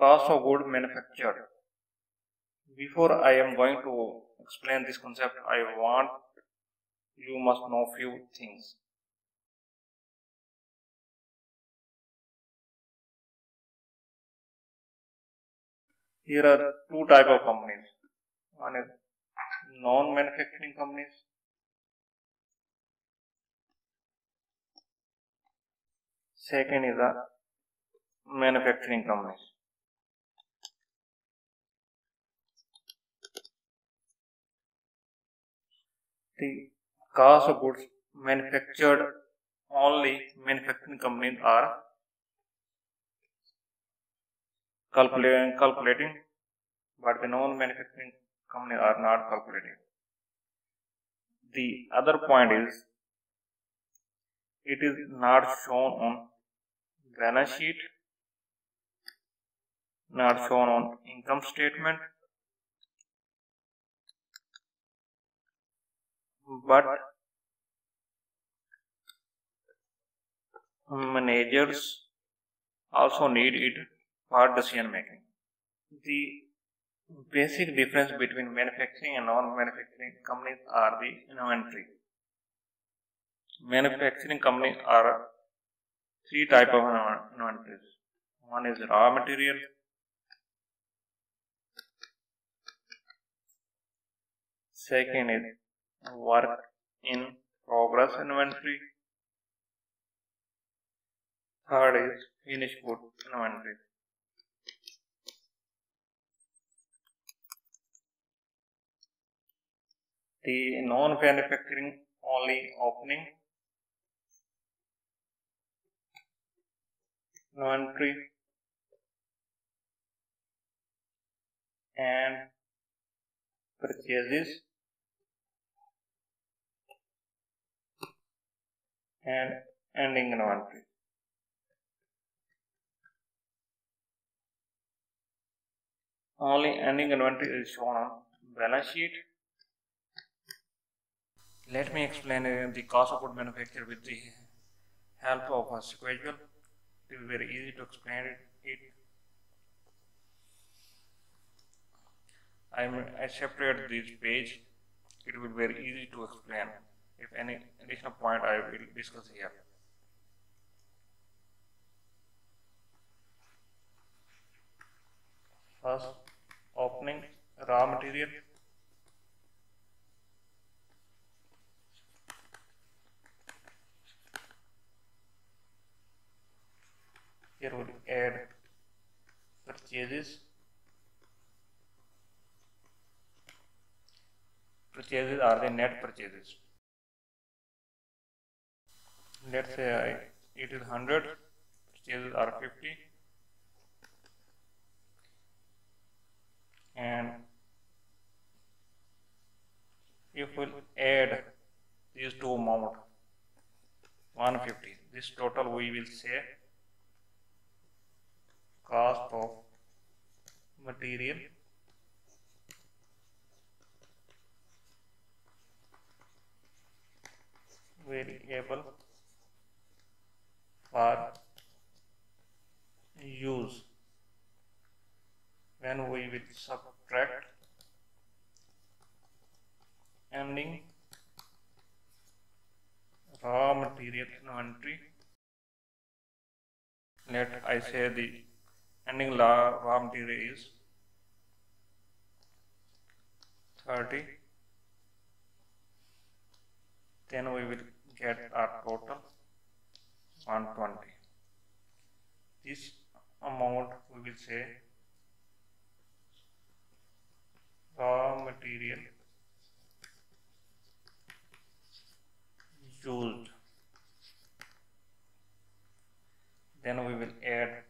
cost of wood manufactured. Before I am going to explain this concept, I want you must know few things. Here are two type of companies. One is non-manufacturing companies. Second is the manufacturing companies. The cost of goods manufactured only manufacturing companies are calculating, but the non-manufacturing companies are not calculating. The other point is, it is not shown on balance sheet, not shown on income statement, but managers also need it for decision making. The basic difference between manufacturing and non-manufacturing companies are the inventory. Manufacturing companies are three types of inventories. One is raw material, second is work in progress inventory, third is finished good inventory. The non-manufacturing only opening inventory and purchases and ending inventory. Only ending inventory is shown on balance sheet. Let me explain the cost of wood manufacture with the help of a sequential. It will be very easy to explain it. I separate this page. It will be very easy to explain. If any additional point, I will discuss here. First, opening raw material. Here we will add purchases. Purchases are the net purchases. Let's say it is 100, purchases are 50, and if we will add these two amount 150, this total we will say cost of material variable for use. When we will subtract ending raw material inventory. Let I say the ending raw material is 30. Then we will get our total 120. This amount we will say raw material used. Then we will add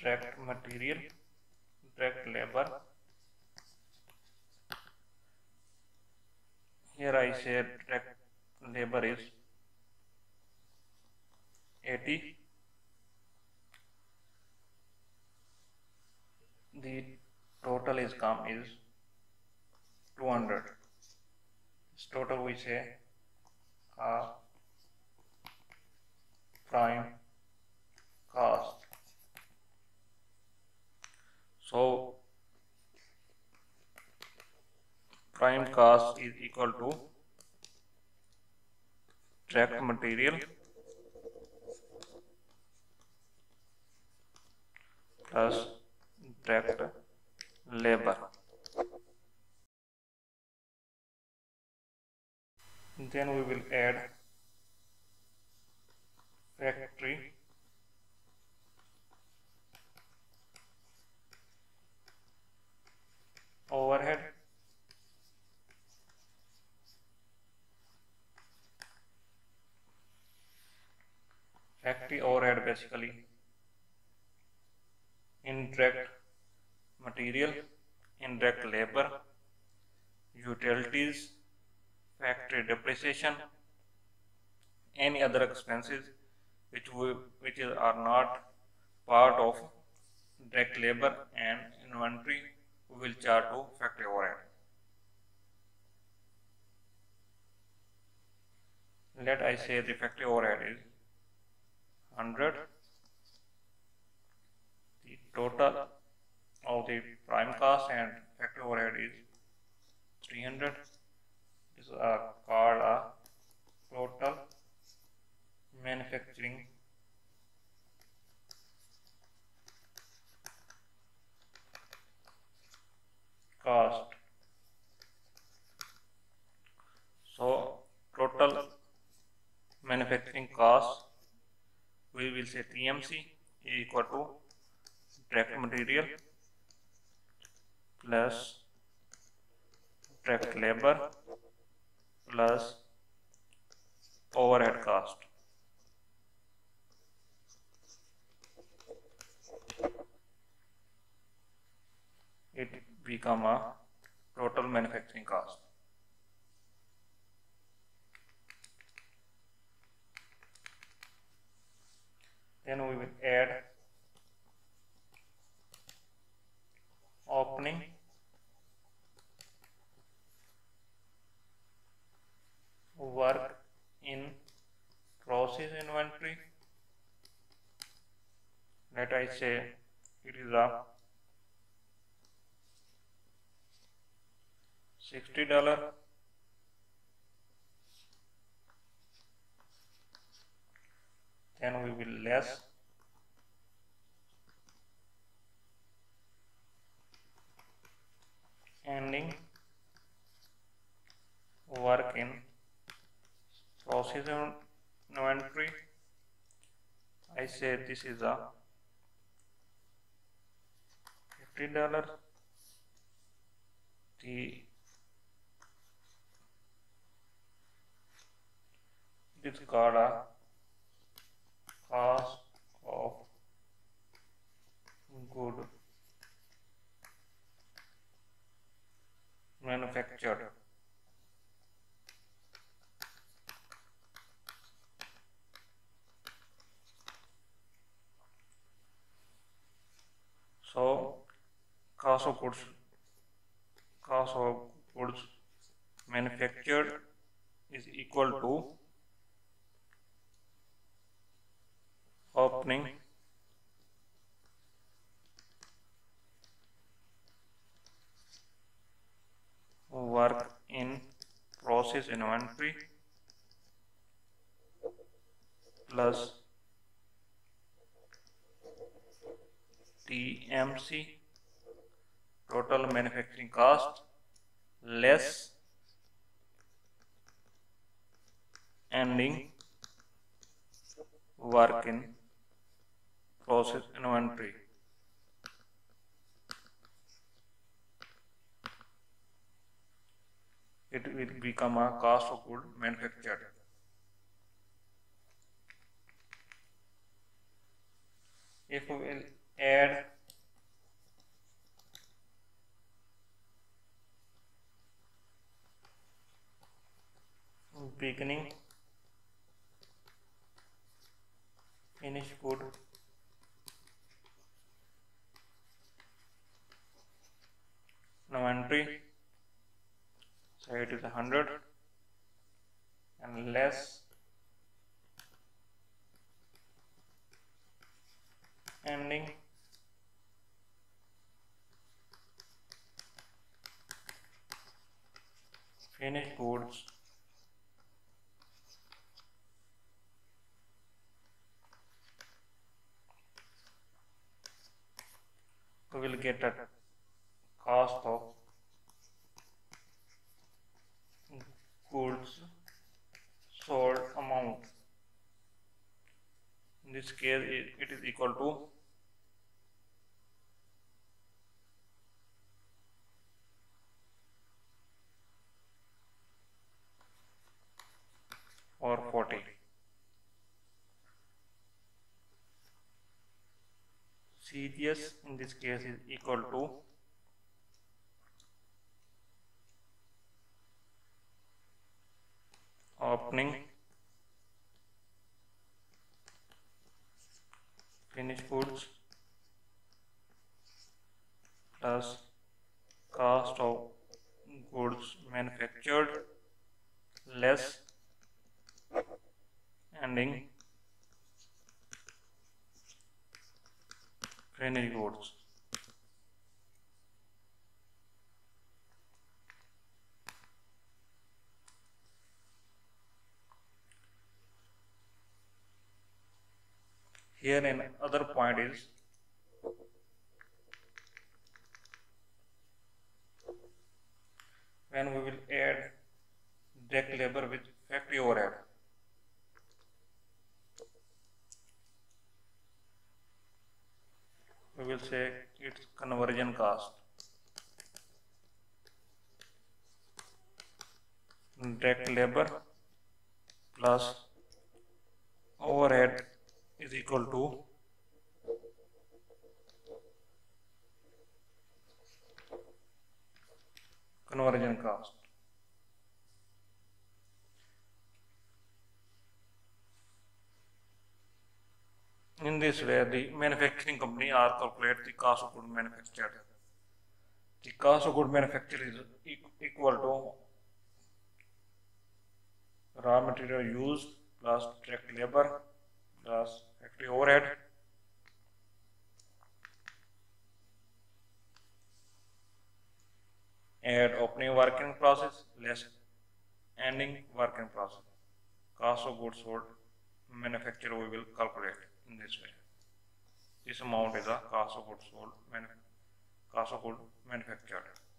direct material, direct labor. Here I say direct labor is 80. The total income is 200. This total we say prime cost. So prime cost is equal to direct material plus direct labor. Then we will add factory overhead basically indirect material, indirect labor, utilities, factory depreciation, any other expenses which are not part of direct labor and inventory we will charge to factory overhead. Let I say the factory overhead is 100. The total of the prime cost and factory overhead is 300. This is called a total manufacturing cost. So total manufacturing cost, we will say TMC is equal to direct material plus direct labor plus overhead cost. It becomes a total manufacturing cost. Then we will add opening work in process inventory. Let I say it is a $60 then we will less ending work in process inventory. I say this is a $50. The it is called a cost of good manufactured. So cost of goods manufactured is equal to opening work in process inventory plus TMC, total manufacturing cost, less ending work in process inventory. It will become a cost of goods manufactured. If we will add beginning finished good inventory, so it is 100 and less examining finished goods we will get a cost of goods sold amount. In this case it is equal to or 40. CGS in this case is equal to opening finished goods plus cost of goods manufactured less ending finished goods. Here another point is when we will add direct labor with factory overhead. We will say its conversion cost. Direct labor plus overhead is equal to conversion cost. In this way, the manufacturing company are calculate the cost of goods manufactured. The cost of goods manufactured is equal to raw material used plus direct labor plus factory overhead and opening work in process less ending work in process. Cost of goods sold manufactured we will calculate. In this way, this amount is the cost of goods sold, cost of goods manufactured.